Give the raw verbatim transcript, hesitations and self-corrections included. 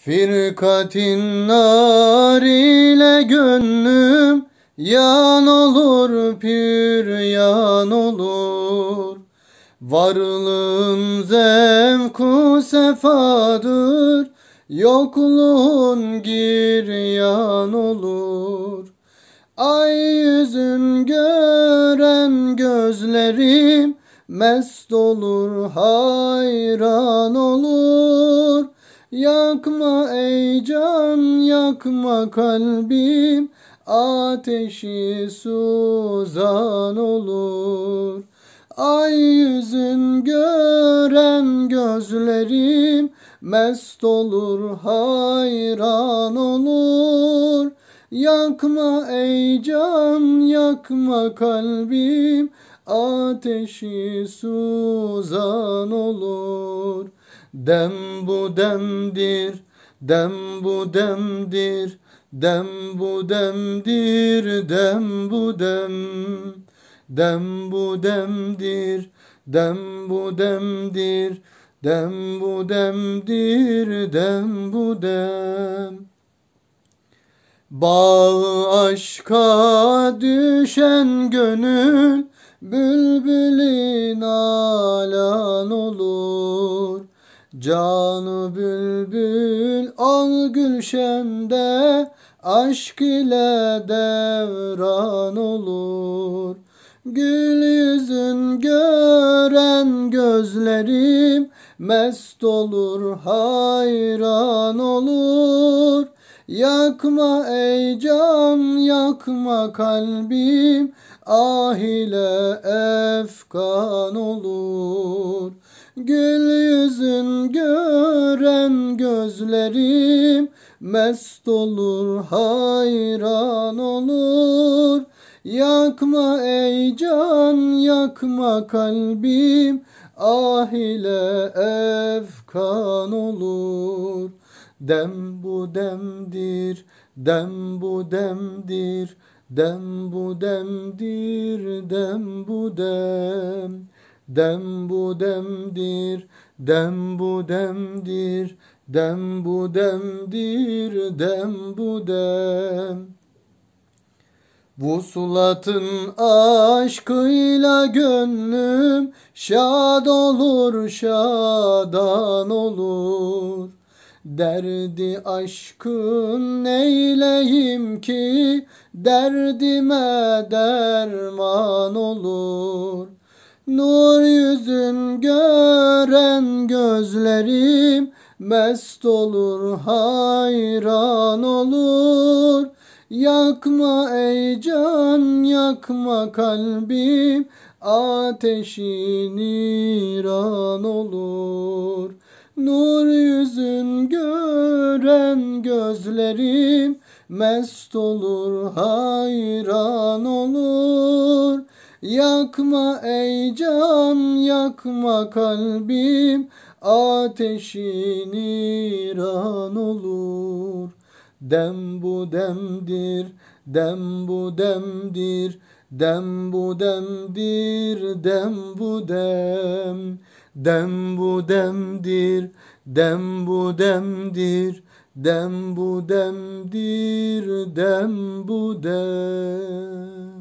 Firkatin nar ile gönlüm yan olur, pür yan olur. Varlığın zevku sefadır, yokluğun giryan olur. Ay yüzün gören gözlerim, mest olur, hayran olur. Yakma ey can, yakma kalbim, ateşi suzan olur. Ay yüzün gören gözlerim, mest olur, hayran olur. Yakma ey can, yakma kalbim, ateşi suzan olur. Dem bu demdir, dem bu demdir, dem bu demdir, dem bu dem. Dem bu demdir, dem bu demdir, dem bu demdir, dem bu dem. Bağı aşka düşen gönül, bülbülün alan olur. Canı bülbül al gülşende, aşk ile devran olur. Gül yüzün gören gözlerim, mest olur, hayran olur. Yakma ey can, yakma kalbim, ah ile efkan olur. Gül yüzün gören gözlerim, mest olur, hayran olur. Yakma ey can, yakma kalbim, ah ile efkan olur. Dem bu demdir, dem bu demdir, dem bu demdir, dem bu dem. Dem bu demdir, dem bu demdir, dem bu demdir, dem bu dem. Vuslatın aşkıyla gönlüm şad olur, şadan olur. Derdi aşkın neyleyim ki, derdime derman olur. Nur yüzün gören gözlerim, mest olur, hayran olur. Yakma ey can, yakma kalbim, ateşi niran olur. Nur yüzün gören gözlerim, mest olur, hayran olur. Yakma ey can, yakma kalbim, ateşi niran olur. Dem bu demdir, dem bu demdir, dem bu demdir, dem bu dem. Dem bu demdir, dem bu demdir, dem bu demdir, dem bu dem.